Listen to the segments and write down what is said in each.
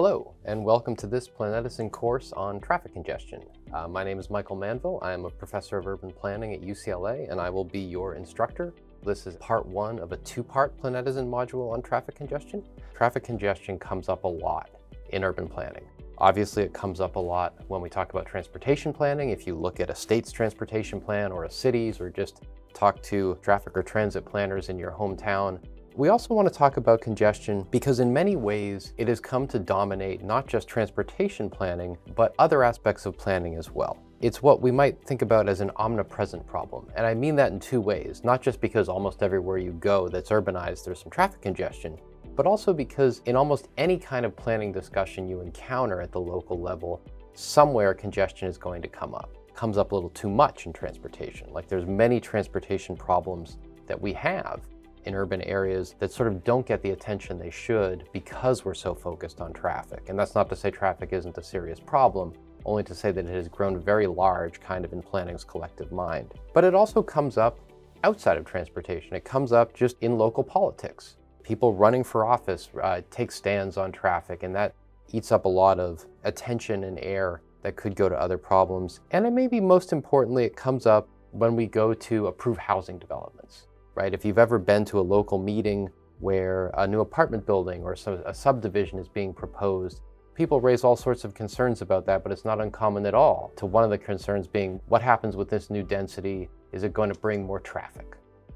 Hello, and welcome to this Planetizen course on traffic congestion. My name is Michael Manville. I am a professor of urban planning at UCLA, and I will be your instructor. This is part one of a two-part Planetizen module on traffic congestion. Traffic congestion comes up a lot in urban planning. Obviously, it comes up a lot when we talk about transportation planning. If you look at a state's transportation plan or a city's, or just talk to traffic or transit planners in your hometown, we also want to talk about congestion because in many ways it has come to dominate not just transportation planning, but other aspects of planning as well. It's what we might think about as an omnipresent problem. And I mean that in two ways, not just because almost everywhere you go that's urbanized, there's some traffic congestion, but also because in almost any kind of planning discussion you encounter at the local level, somewhere congestion is going to come up. It comes up a little too much in transportation. Like there's many transportation problems that we have in urban areas that sort of don't get the attention they should because we're so focused on traffic. And that's not to say traffic isn't a serious problem, only to say that it has grown very large kind of in planning's collective mind. But it also comes up outside of transportation. It comes up just in local politics. People running for office take stands on traffic, and that eats up a lot of attention and air that could go to other problems. And it maybe most importantly, it comes up when we go to approve housing developments. Right? If you've ever been to a local meeting where a new apartment building or a subdivision is being proposed, people raise all sorts of concerns about that, but it's not uncommon at all. To one of the concerns being, what happens with this new density? Is it going to bring more traffic,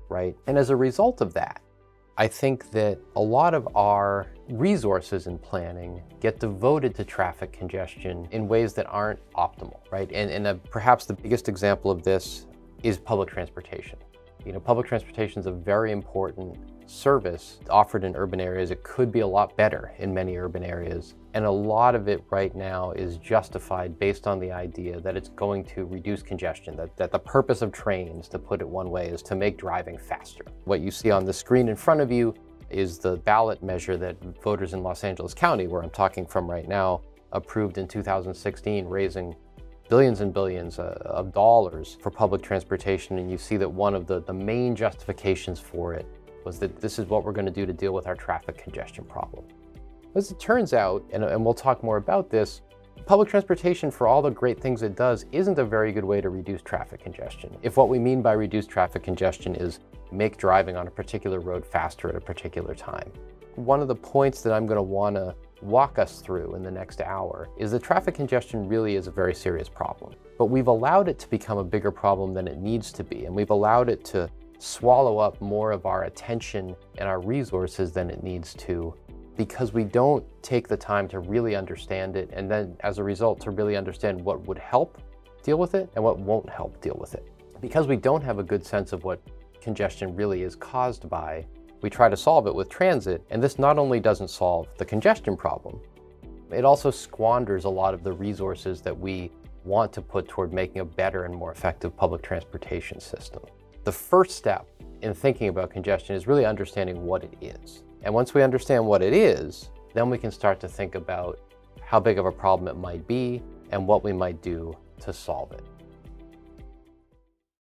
right? And as a result of that, I think that a lot of our resources in planning get devoted to traffic congestion in ways that aren't optimal, right? And perhaps the biggest example of this is public transportation. You know, public transportation is a very important service offered in urban areas. It could be a lot better in many urban areas. And a lot of it right now is justified based on the idea that it's going to reduce congestion, that the purpose of trains, to put it one way, is to make driving faster. What you see on the screen in front of you is the ballot measure that voters in Los Angeles County, where I'm talking from right now, approved in 2016, raising billions and billions of dollars for public transportation. And you see that one of the main justifications for it was that this is what we're going to do to deal with our traffic congestion problem. As it turns out, and we'll talk more about this, public transportation, for all the great things it does, isn't a very good way to reduce traffic congestion. If what we mean by reduce traffic congestion is make driving on a particular road faster at a particular time. One of the points that I'm going to want to walk us through in the next hour is that traffic congestion really is a very serious problem. But we've allowed it to become a bigger problem than it needs to be, and we've allowed it to swallow up more of our attention and our resources than it needs to, because we don't take the time to really understand it, and then as a result to really understand what would help deal with it and what won't help deal with it. Because we don't have a good sense of what congestion really is caused by, we try to solve it with transit, and this not only doesn't solve the congestion problem, it also squanders a lot of the resources that we want to put toward making a better and more effective public transportation system. The first step in thinking about congestion is really understanding what it is. And once we understand what it is, then we can start to think about how big of a problem it might be and what we might do to solve it.